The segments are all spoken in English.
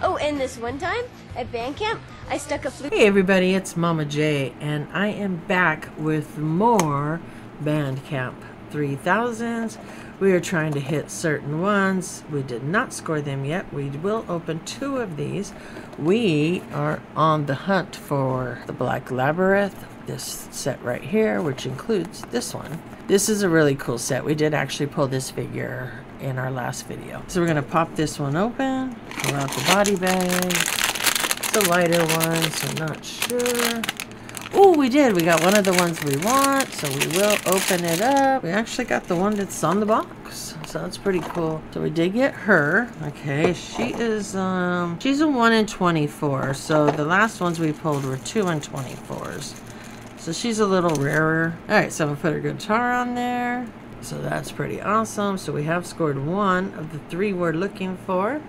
Oh, and this one time at Bandcamp, I stuck a flute. Hey everybody, it's Mama J, and I am back with more Bandcamp 3000s. We are trying to hit certain ones. We did not score them yet. We will open two of these. We are on the hunt for the Black Labbits, this set right here, which includes this one. This is a really cool set. We did actually pull this figure in our last video. So we're gonna pop this one open, pull out the body bag. It's a lighter one, so not sure. Oh, we did, we got one of the ones we want, so we will open it up. We actually got the one that's on the box, so that's pretty cool. So we did get her. Okay, she is, she's a 1 in 24, so the last ones we pulled were 2 in 24s. So she's a little rarer. All right, so I'm gonna put her guitar on there. So that's pretty awesome. So we have scored one of the three we're looking for.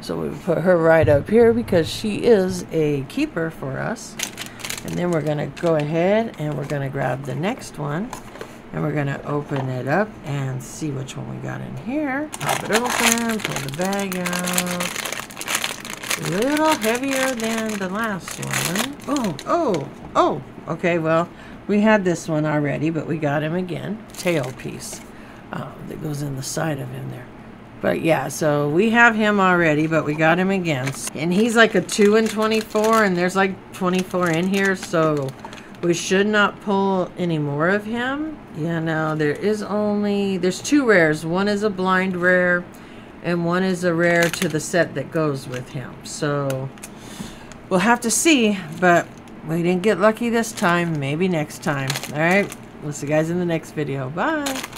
So we put her right up here because she is a keeper for us. And then we're gonna go ahead and we're gonna grab the next one and we're gonna open it up and see which one we got in here. Pop it open, pull the bag out. A little heavier than the last one. Oh, okay, well, we had this one already, but we got him again. Tail piece that goes in the side of him there. But yeah, so we have him already, but we got him again. And he's like a 2 in 24, and there's like 24 in here, so we should not pull any more of him. Yeah, now there's two rares. One is a blind rare, and one is a rare to the set that goes with him. So we'll have to see, but we didn't get lucky this time. Maybe next time. All right. We'll see you guys in the next video. Bye.